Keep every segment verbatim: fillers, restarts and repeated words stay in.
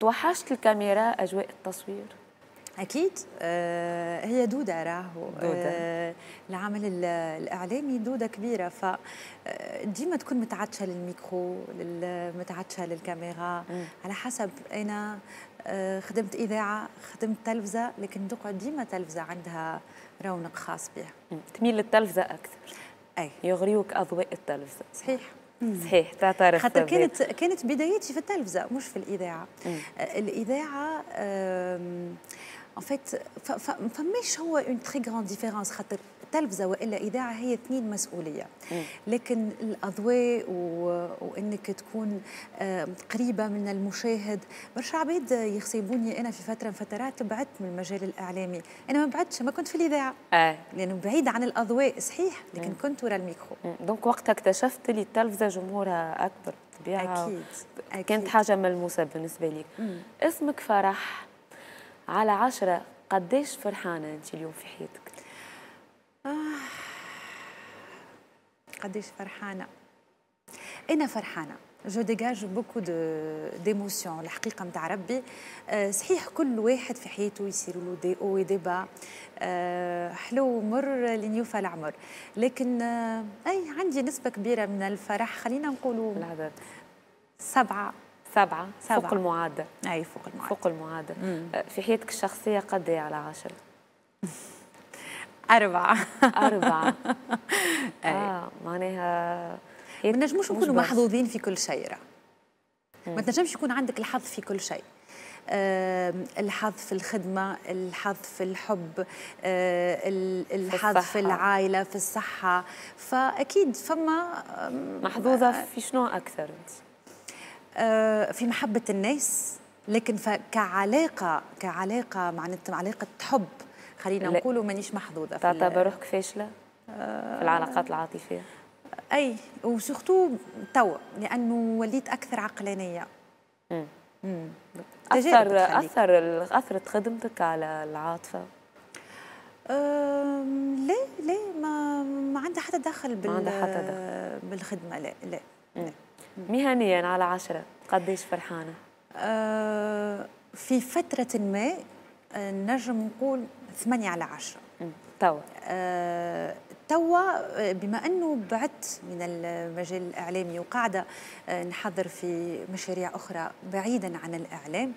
توحشت الكاميرا، أجواء التصوير أكيد. آه هي دودة راهو دودة. آه العمل الإعلامي دودة كبيرة، فديما تكون متعطشة للميكرو، متعطشة للكاميرا. مم. على حسب. أنا آه خدمت إذاعة، خدمت تلفزة، لكن تقعد ديما تلفزة عندها رونق خاص بها. تميل للتلفزة أكثر، أي يغريوك أضواء التلفزة. صحيح صحيح، تعترف. خاطر كانت كانت بدايتي في التلفزة مش في الإذاعة. مم. الإذاعة ان فيت فماش هو اون تري غراند ديفيرونس، خاطر تلفزة والا إذاعة هي اثنين مسؤولية. مم. لكن الأضواء و... وانك تكون قريبة من المشاهد. برشا عباد يخصيبوني انا في فترة من فترات بعدت من المجال الإعلامي. انا ما بعدتش، ما كنت في الإذاعة. آه. لانه بعيد عن الأضواء صحيح، لكن مم. كنت ورا الميكرو. دونك وقتها اكتشفت اللي التلفزة جمهورها اكبر بطبيعة. أكيد. اكيد كانت حاجة ملموسة بالنسبة ليك. مم. اسمك فرح على عشرة، قديش فرحانة أنت اليوم في حياتك؟ آه. قديش فرحانة؟ أنا فرحانة، جو ديجاج بوكو ديموسيون، الحقيقة متاع ربي. أه صحيح كل واحد في حياته يصير له دي أو ديبا أه حلو ومر لين يوفى العمر، لكن أه أي عندي نسبة كبيرة من الفرح، خلينا نقولوا سبعة سبعة فوق المعدل. أي فوق المعدل، فوق المعدل. في حياتك الشخصية قد إيه على عشرة؟ أربعة أربعة آه معناها ما نجموش نكونوا محظوظين في كل شيء، ما تنجمش يكون عندك الحظ في كل شيء. أه الحظ في الخدمة، الحظ في الحب، أه الحظ في العائلة، في الصحة. فأكيد فما محظوظة في شنو أكثر أنت؟ في محبة الناس، لكن كعلاقة كعلاقة معناتها علاقة حب، خلينا نقولوا مانيش محظوظة. تعتبر روحك فاشلة في العلاقات العاطفية؟ أي، وسورتو توا لأنه وليت أكثر عقلانية. امم امم أثر أثر أثرت خدمتك على العاطفة؟ لا لا، ما ما عندها حتى دخل بال ما عندها حتى دخل بالخدمة. لا لا. مم. مهنيا على عشرة، قديش فرحانة؟ أه في فترة ما نجم نقول ثمانية على عشرة. توا أه توا بما أنه بعدت من المجال الإعلامي وقاعدة نحضر في مشاريع أخرى بعيدا عن الإعلام،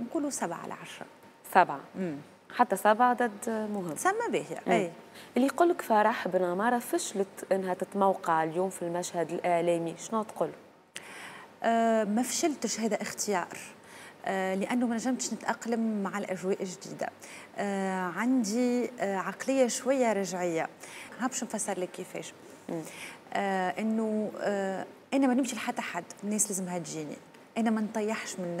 نقولوا سبعة على عشرة. سبعة. مم. حتى سبعة عدد مهم. سما باهية. أي. اللي يقول لك فرح بن عمارة فشلت انها تتموقع اليوم في المشهد الاعلامي، شنو تقول؟ أه ما فشلتش، هذا اختيار. أه لانه ما نجمتش نتاقلم مع الاجواء الجديده. أه عندي أه عقليه شويه رجعيه، باش نفسر لك كيفاش. أه انه أه انا ما نمشي لحتى حد، الناس لازمها تجيني. أنا ما نطيحش من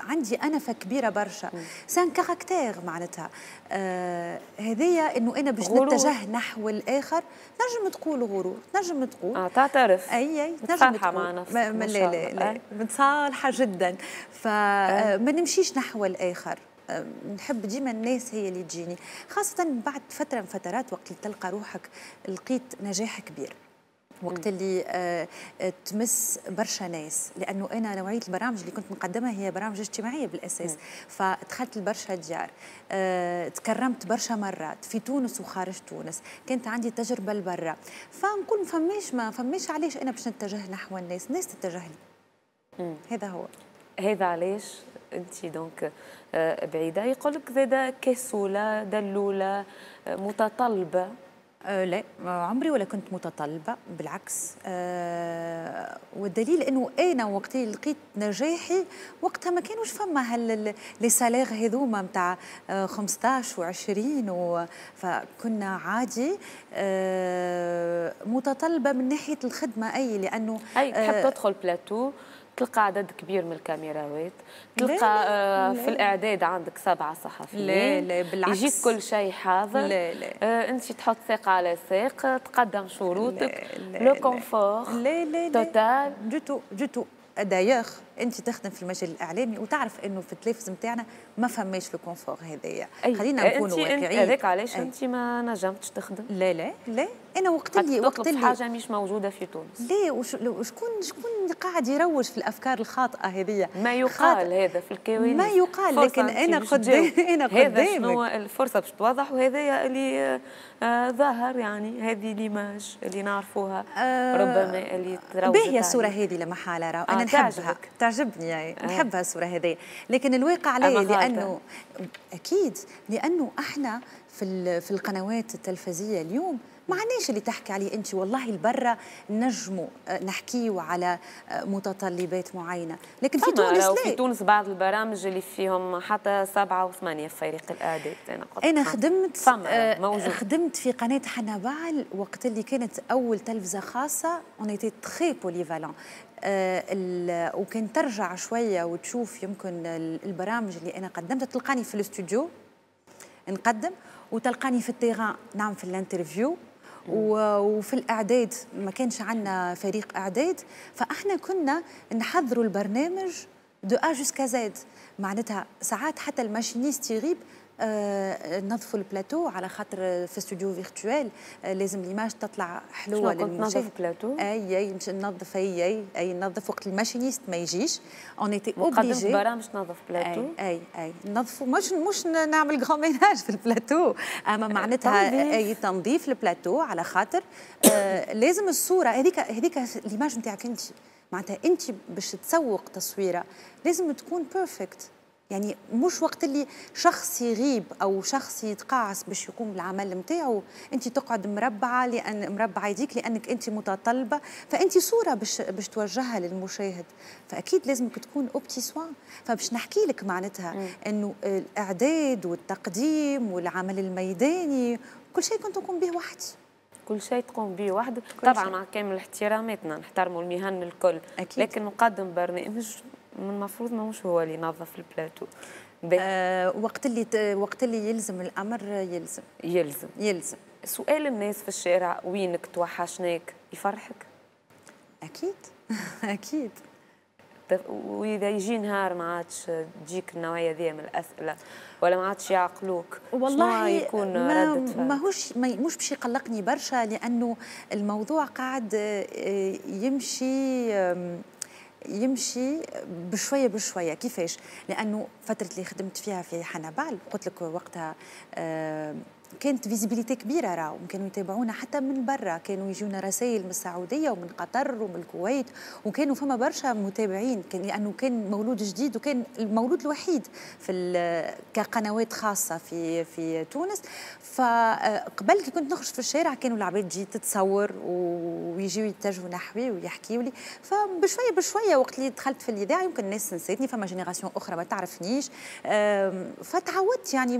عندي أنفة كبيرة برشا، سان كاركتير معناتها. آه هذيا إنه أنا باش نتجه نحو الآخر، نجم تقول غرور، نجم تقول آه تعترف. أي أي، نجم تقول مع نفسك. ما لا لا لا، متصالحة جدا، فما نمشيش نحو الآخر. نحب ديما الناس هي اللي تجيني، خاصة بعد فترة من فترات وقت اللي تلقى روحك لقيت نجاح كبير، وقت اللي آه تمس برشا ناس. لانه انا نوعيه البرامج اللي كنت نقدمها هي برامج اجتماعيه بالاساس. مم. فدخلت لبرشا ديار، آه تكرمت برشا مرات في تونس وخارج تونس، كانت عندي تجربه لبرا، فنقول ما فماش ما فماش علاش انا باش نتجه نحو الناس، الناس تتجه لي. هذا هو، هذا علاش انت دونك آه بعيده. يقول لك زاده كسوله، دلوله، متطلبه. أه لا، عمري ولا كنت متطلبة، بالعكس. أه والدليل أنه أنا وقت اللي لقيت نجاحي وقتها ما كانوش فما هال لي سالير هذوما نتاع خمسطاش و20 و... فكنا عادي. أه متطلبة من ناحية الخدمة. أي لأنه أي تحب أه تدخل بلاتو، تلقى عدد كبير من الكاميراوات، تلقى لا آه لا في الإعداد عندك سبعة صحفيين. لا لا بالعكس، يجيك كل شيء حاضر. لا لا آه أنت تحط ساق على ساق، تقدم شروطك، لو كونفور لا لا لا توتال دو تو دو تو. دايوغ انت تخدم في المجال الاعلامي وتعرف انه في التلفز نتاعنا ما فماش الكونفور هذايا، خلينا نكونوا واقعيين. هذاك علاش انت ما نجمتش تخدم؟ لا لا لا، انا وقت اللي وقت اللي حاجه مش موجوده في تونس. لا، وشكون شكون قاعد يروج في الافكار الخاطئه هذه؟ ما يقال هذا في الكواليس، ما يقال، لكن انا قدام انا قدامك هذا شنو الفرصه باش توضح، وهذايا اللي آه ظاهر، يعني هذه ليماج اللي نعرفوها آه ربما اللي تروجت. باهيه الصوره هذه لا محاله، راه انا آه نحبها، تعجبني يعني. آه. نحبها الصوره هذه، لكن الواقع عليه لانه اكيد لانه احنا في في القنوات التلفزيه اليوم ما عندناش اللي تحكي عليه انت. والله البرة نجموا نحكيوا على متطلبات معينه، لكن في تونس لا. في تونس بعض البرامج اللي فيهم حتى سبعه وثمانيه في فريق الاداء. انا انا خدمت موجود. خدمت في قناه حنا بعل وقت اللي كانت اول تلفزه خاصه، اون ايتي تري بوليفالون، وكان ترجع شويه وتشوف يمكن البرامج اللي انا قدمتها، تلقاني في الاستوديو نقدم، وتلقاني في التيران نعم في الانترفيو، وفي الاعداد ما كانش عندنا فريق اعداد، فاحنا كنا نحضروا البرنامج دو ا جوسكا زاد. معناتها ساعات حتى الماشينيست يغيب، آه نظفوا البلاتو على خاطر في استوديو فيرتوال آه لازم ليماج تطلع حلوه للمشاهد. نظف البلاتو، اي اي ننظف، اي اي اي ننظف وقت الماشينيست ما يجيش. اون ايتي اوبليجي برامج نظف بلاتو، اي اي اي نظفوا، مش مش نعمل غران ميناج في البلاتو، اما معناتها اي تنظيف البلاتو على خاطر آه لازم الصوره هذيك هذيك ليماج نتاعك انت. معناتها انت باش تسوق تصويره لازم تكون بيرفكت، يعني مش وقت اللي شخص يغيب او شخص يتقاعس باش يقوم بالعمل نتاعو، انت تقعد مربعه لان مربعه يديك لانك انت متطلبه، فانت صوره باش باش توجهها للمشاهد، فاكيد لازمك تكون اوبتي سوان. فباش نحكي لك معناتها انه الاعداد والتقديم والعمل الميداني كل شيء كنت نقوم به وحدي. كل شيء تقوم به وحدك طبعا، مع كامل احتراماتنا نحترموا المهن الكل أكيد. لكن نقدم برنامج من المفروض ماهوش هو اللي ينظف البلاتو. آه وقت اللي وقت اللي يلزم الامر يلزم يلزم يلزم. سؤال الناس في الشارع وينك توحشناك يفرحك؟ اكيد اكيد. وإذا يجي نهار ما عادش تجيك النوعية ذي من الأسئلة ولا ما عادش يعقلوك، والله يكون ما ردة فعل؟ ماهوش مش باش يقلقني برشا، لأنه الموضوع قاعد يمشي يمشي بشويه بشويه. كيفاش؟ لانه فتره اللي خدمت فيها في حنا بعل قلت لك وقتها آه كانت فيزيبيليتي كبيره، راهو كانوا يتابعونا حتى من برا، كانوا يجونا رسائل من السعوديه ومن قطر ومن الكويت، وكانوا فما برشا متابعين، كان لانه كان مولود جديد وكان المولود الوحيد في كقنوات خاصه في في تونس. فقبل كي كنت نخرج في الشارع كانوا العباد تجي تتصور ويجيو يتجهوا نحوي ويحكيوا لي، فبشويه بشويه وقت اللي دخلت في الاذاعه يمكن الناس نسيتني، فما جينيراسيون اخرى ما تعرفنيش، فتعودت يعني.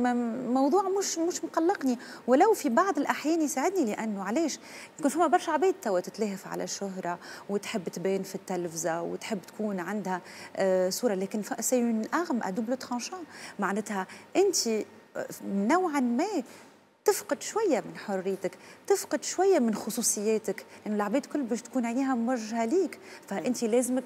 موضوع مش مش مقلق، ولو في بعض الأحيان يساعدني، لأنه علاش يكون فما برشا عباد توا تتلهف على الشهرة وتحب تبين في التلفزة وتحب تكون عندها آه صورة، لكن سي اون أغم أ دوبل ترانشون. معناتها أنت نوعا ما تفقد شوية من حريتك، تفقد شوية من خصوصياتك، لأن يعني العباد كل باش تكون عينيها موجهة ليك، فأنت لازمك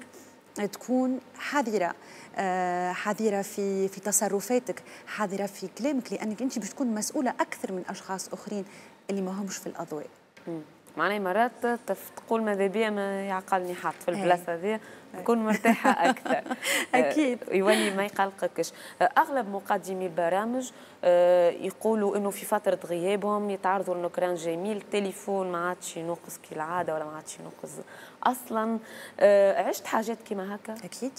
تكون حذرة، آه حذرة في في تصرفاتك، حذرة في كلامك، لأنك أنت باش تكون مسؤولة أكثر من أشخاص آخرين اللي ماهمش في الأضواء. معناها مرات تقول ماذا بيا ما يعقلني حط في البلاصة هذه، نكون مرتاحة أكثر. أكيد. آه يولي ما يقلقكش. آه أغلب مقدمي البرامج آه يقولوا إنه في فترة غيابهم يتعرضوا لنكران جميل، التليفون ما عادش ينقص كالعادة ولا ما عادش ينقص أصلاً. آه عشت حاجات كيما هكا؟ أكيد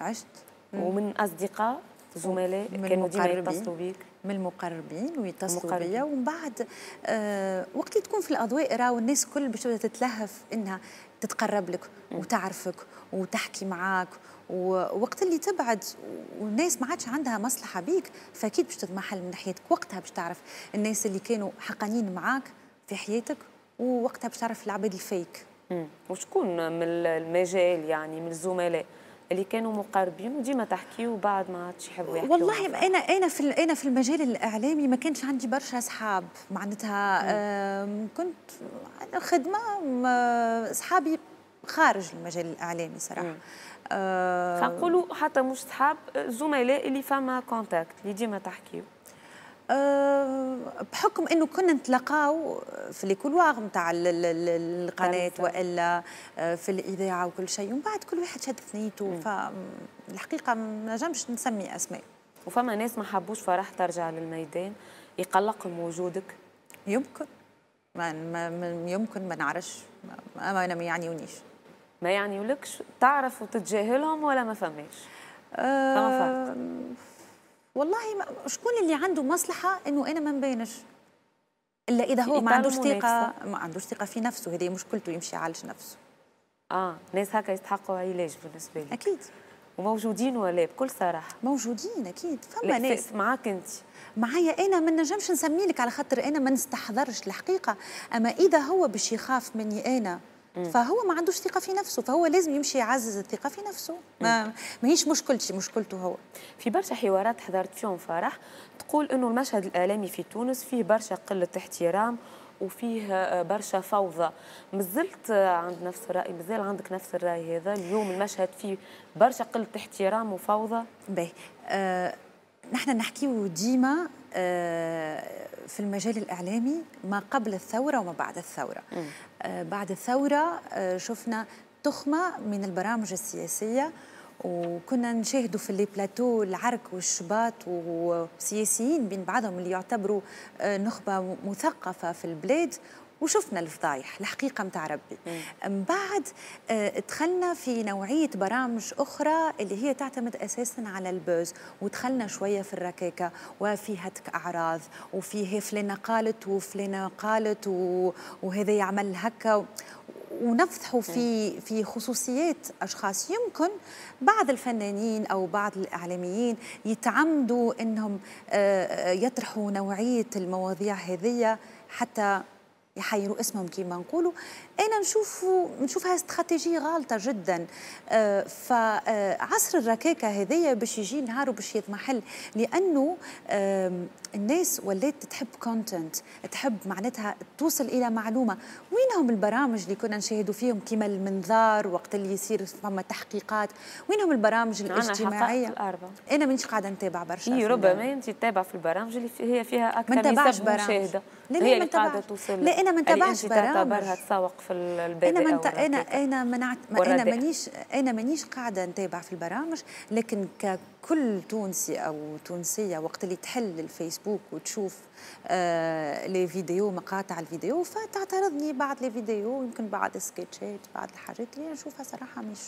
عشت. ومن أصدقاء زملاء كانوا ديما يتصلوا بيك؟ من المقربين ويتصلوا بيا، ومن بعد آه وقت اللي تكون في الاضواء راهو الناس كل باش تبدا تتلهف انها تتقرب لك وتعرفك وتحكي معاك، ووقت اللي تبعد والناس ما عادش عندها مصلحه بيك فاكيد باش تضمحل من ناحيتك، وقتها باش تعرف الناس اللي كانوا حقانين معاك في حياتك، ووقتها باش تعرف العباد الفيك. امم وشكون من المجال يعني من الزملاء اللي كانوا مقربين وديما تحكيوا وبعد ما عادش يحبوا يحكيوا؟ والله انا انا في انا في المجال الاعلامي ما كانش عندي برشا اصحاب، معناتها آه كنت خدمه اصحابي خارج المجال الاعلامي صراحه. خنقولوا حتى مش صحاب، زملاء اللي فما كونتاكت اللي ديما تحكيو. بحكم انه كنا نتلاقاو في الكولوار نتاع القناه والا في الاذاعه وكل شيء، ومن بعد كل واحد شد ثنيته، فالحقيقه ما نجمش نسمي اسماء. وفما ناس ما حبوش فرح ترجع للميدان، يقلقهم وجودك. يمكن ما, ما يمكن ما نعرفش، ما انا ما يعنيونيش. ما يعنيولكش، تعرف وتتجاهلهم ولا ما فماش؟ أه فما فرق. والله ما شكون اللي عنده مصلحه انه انا ما نبينش، الا اذا هو ما عندوش ثقه، ما عندوش ثقه في نفسه، هذه مشكلته، يمشي يعالج نفسه. اه ناس هكا يستحقوا علاج بالنسبه لي. اكيد. وموجودين ولا بكل صراحه؟ موجودين اكيد، فما ناس معاك انت. معايا انا ما نجمش نسمي لك على خاطر انا ما نستحضرش الحقيقه، اما اذا هو باش يخاف مني انا فهو ما عندوش ثقه في نفسه، فهو لازم يمشي يعزز الثقه في نفسه. ما ماهيش مشكلتي، مشكلته هو. في برشا حوارات حضرت فيهم فرح تقول انه المشهد الاعلامي في تونس فيه برشا قله احترام وفيه برشا فوضى، مازلت عند نفس الراي؟ مازال عندك نفس الراي هذا؟ اليوم المشهد فيه برشا قله احترام وفوضى؟ باهي، آه نحن نحكيو ديما آه في المجال الإعلامي ما قبل الثورة وما بعد الثورة. آه بعد الثورة آه شفنا تخمة من البرامج السياسية، وكنا نشاهدوا في لي بلاتو العرك والشباط وسياسيين بين بعضهم اللي يعتبروا آه نخبة مثقفة في البلاد، وشفنا الفضايح الحقيقة متاع ربي. من بعد دخلنا في نوعية برامج أخرى اللي هي تعتمد أساساً على البوز، ودخلنا شوية في الركاكة وفي هتك أعراض وفيه فلانة قالت وفلانة قالت وهذا يعمل هكا، ونفضحوا في في خصوصيات أشخاص. يمكن بعض الفنانين أو بعض الإعلاميين يتعمدوا أنهم يطرحوا نوعية المواضيع هذية حتى يحيروا اسمهم كيما نقولوا. انا نشوف نشوفها استراتيجيه غالطه جدا. آه فعصر الركاكه هذيا باش يجي نهار وباش يضمحل، لانه آه الناس ولات تحب كونتنت، تحب معناتها توصل الى معلومه. وينهم البرامج اللي كنا نشاهدوا فيهم كيما المنظار وقت اللي يصير فما تحقيقات؟ وينهم البرامج الاجتماعيه؟ انا انا مانيش قاعده نتابع برشا. هي ربما انت تتابع في البرامج اللي هي فيها اكثر من مشاهده. هي اللي قاعده توصل. لا انا ما نتابعش برامج تسوق في البداية. انا من انا انا منعت انا مانيش انا مانيش قاعده نتابع في البرامج، لكن ككل تونسي او تونسيه وقت اللي تحل الفيسبوك وتشوف آه لي فيديو، مقاطع الفيديو، فتعترضني بعض لي فيديو، يمكن بعض السكتشات، بعض الحاجات اللي نشوفها صراحه مش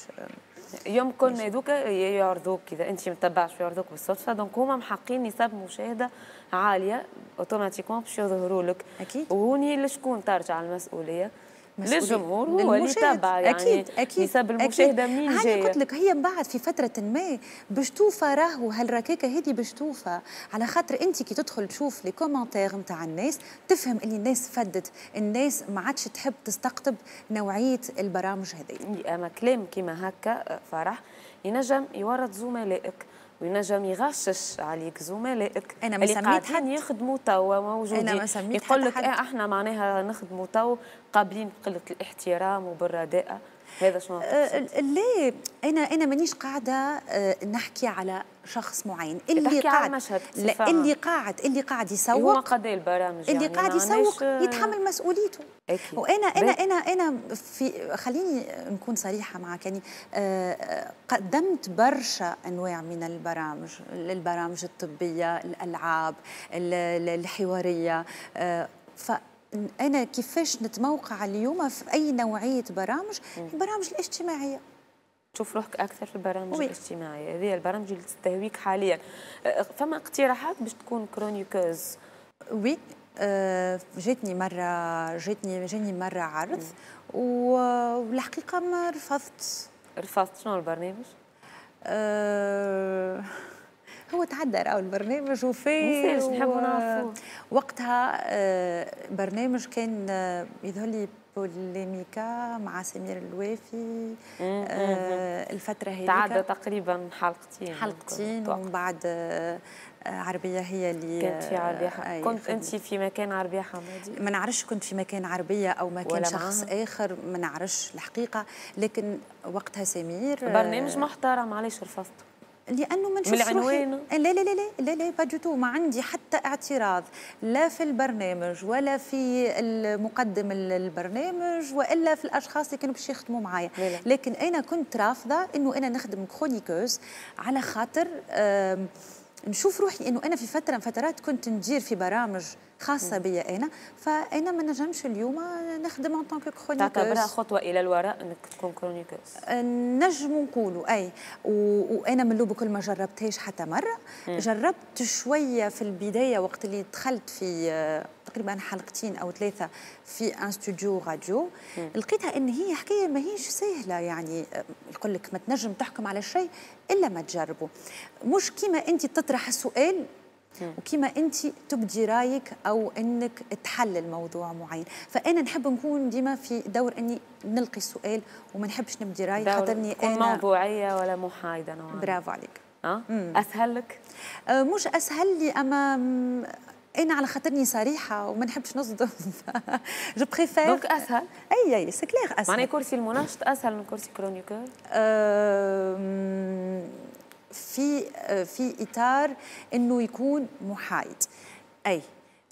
يمكن هذوك يعرضوك كذا، انت ما تتبعش يعرضوك بالصدفه، دونك هما محقين نسب مشاهده عاليه اوتوماتيكمون باش يظهروا لك. وهوني لشكون ترجع المسؤوليه؟ للجمهور هو اللي تابع، يعني أكيد أكيد نسب المشاهدة منين جاية؟ أنا قلت لك هي من بعد في فترة ما باش توفى، راهو هالركاكة هذه باش توفى، على خاطر أنت كي تدخل تشوف لي كومنتير نتاع الناس تفهم اللي الناس فدت، الناس ما عادش تحب تستقطب نوعية البرامج هذه. أما كلام كيما هكا فرح ينجم يورط زملائك، وينجم يغشش عليك زملائك. انا ما سميت حد يخدموا توا موجودين. انا ما سميت حد يقول لك احنا معناها نخدموا تو قابلين بقله الاحترام وبالرداءه. هذا شنو؟ أه لا انا انا مانيش قاعده نحكي على شخص معين. اللي قاعد لا اللي قاعد اللي قاعد يسوق، هو قضاء البرامج، اللي يعني قاعد يسوق يتحمل مسؤوليته. أكيد. وانا انا انا انا في خليني نكون صريحه معك، يعني آه قدمت برشا انواع من البرامج، البرامج الطبيه، الالعاب، الحواريه، آه ف أنا كيفاش نتموقع اليوم في أي نوعية برامج؟ البرامج الاجتماعية. تشوف روحك أكثر في البرامج وي. الاجتماعية، هذه البرامج اللي تستهويك حاليا. فما اقتراحات باش تكون كرونيكوز؟ وي، آه جاتني مرة جاتني جاني مرة عرض، والحقيقة ما رفضت. رفضت شنو البرنامج؟ آه هو تعدى راهو البرنامج وفيه نحبوا نعرفوه. وقتها برنامج كان يظهر لي بوليميكا مع سمير الوافي، الفترة هذيك تعدى تقريبا حلقتين حلقتين ومن بعد عربيه هي اللي كنت في عربيه حمادي. كنت انت في مكان عربيه حمادي؟ ما نعرفش كنت في مكان عربيه او مكان شخص معها. اخر ما نعرفش الحقيقه، لكن وقتها سمير برنامج محترم، علاش رفضته؟ لانه ما نشوفش روحي. لا لا لا لا لا لا با دو تو، ما عندي حتى اعتراض لا في البرنامج ولا في مقدم البرنامج والا في الاشخاص اللي كانوا باش يخدموا معايا، لكن انا كنت رافضه انه انا نخدم كرونيكوز على خاطر نشوف روحي انه انا في فتره من فترات كنت ندير في برامج خاصه بيا انا، فانا ما نجمش اليوم نخدم اون طونك كرونيكوز. تعتبرها خطوه الى الوراء انك تكون كرونيكوز؟ نجم نقولوا اي، وانا من لوب كل ما جربتهاش حتى مره. مم. جربت شويه في البدايه وقت اللي دخلت في تقريبا حلقتين او ثلاثه في ان استوديو راديو، لقيتها ان هي حكايه ماهيش سهله، يعني نقول لك ما تنجم تحكم على شيء الا ما تجربه، مش كيما انت تطرح السؤال وكما انت تبدي رايك او انك تحلل موضوع معين. فانا نحب نكون ديما في دور اني نلقي السؤال وما نحبش نبدي رايي، خاطرني انا موضوعيه ولا محايده نوعا ما. برافو عليك. اه اسهل لك؟ آه مش اسهل لي، اما انا على خاطرني صريحه وما نحبش نصدم جو بريفير دونك اسهل. اي اي سي كلير اسهل. معناها كرسي المناشط اسهل من كرسي كرونيكور؟ آه في في اطار انه يكون محايد اي،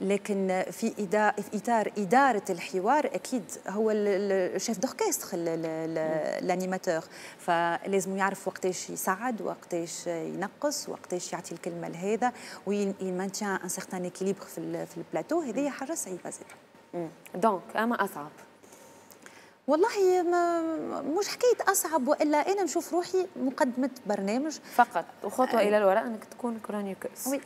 لكن في في اطار اداره الحوار اكيد هو الشيف دوركستر الانيماتور، فلازم يعرف وقتاش يساعد وقتاش ينقص وقتاش يعطي الكلمه لهذا ويمانتيان ان سيغتان اكيليبر في في البلاتو. هذه حاجه صعيبه زاد دونك. اما اصعب والله ما مش حكايه اصعب والا، انا نشوف روحي مقدمه برنامج فقط وخطوه آه. الى الوراء انك تكون كرونيكوس.